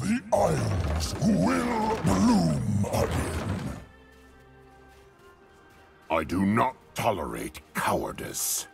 The Isles will bloom again. I do not tolerate cowardice.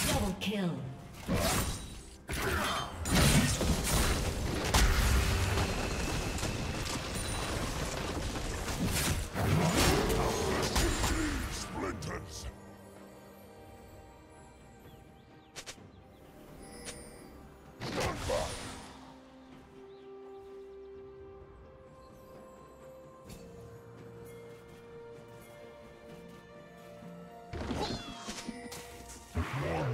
Double kill.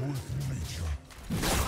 With nature.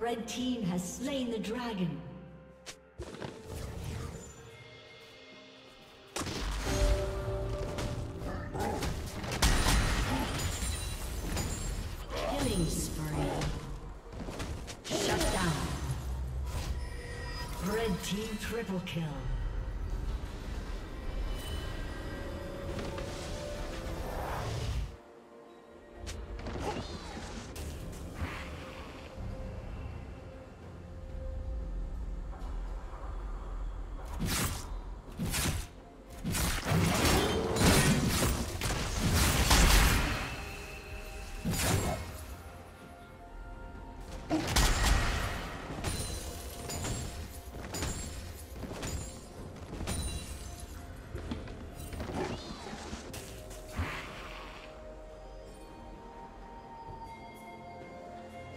Red team has slain the dragon. Killing spree. Shut down. Red team triple kill.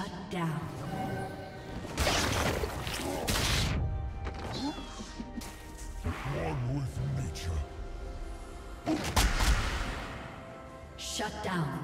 Shut down. One with nature. Shut down.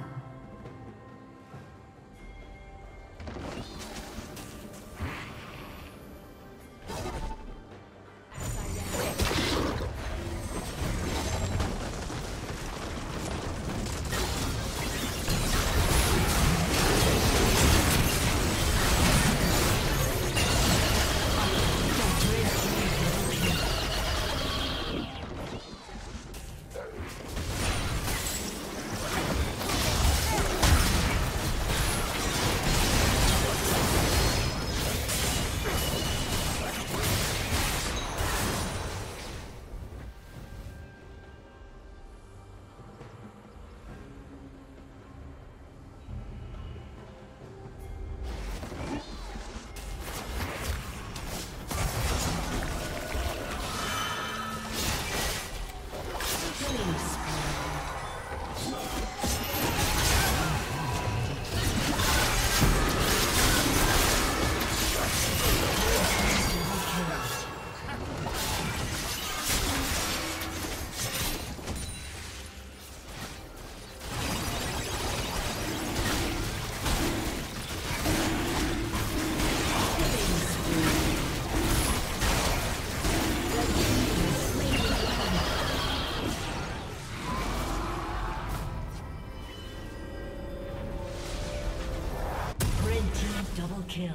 Kill.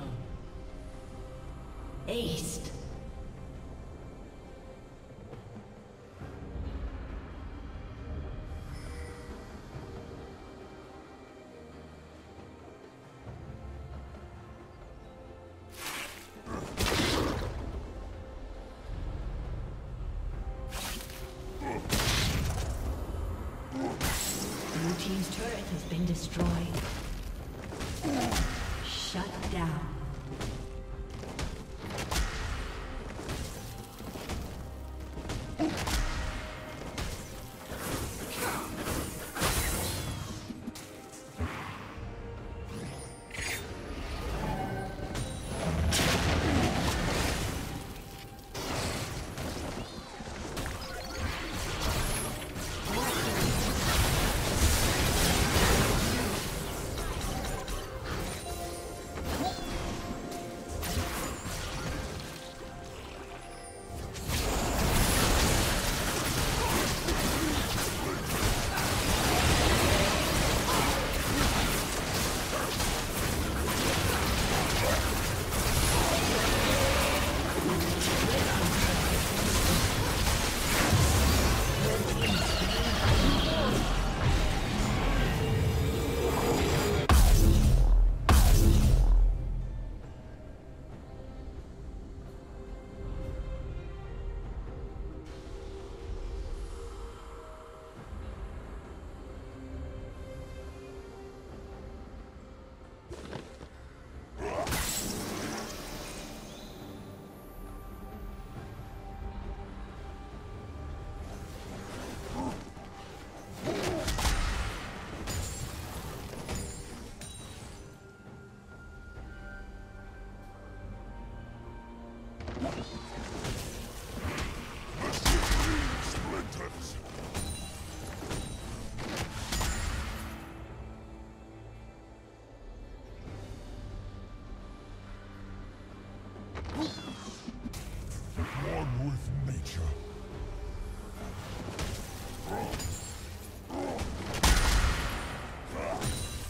Aced. Blue team's turret has been destroyed. Shut down.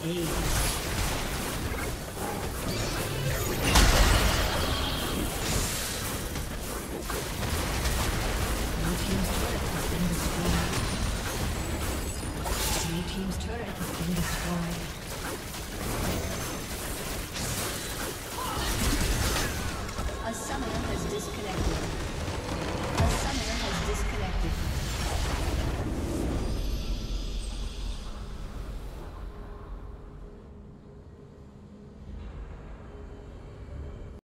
Eight. has been destroyed.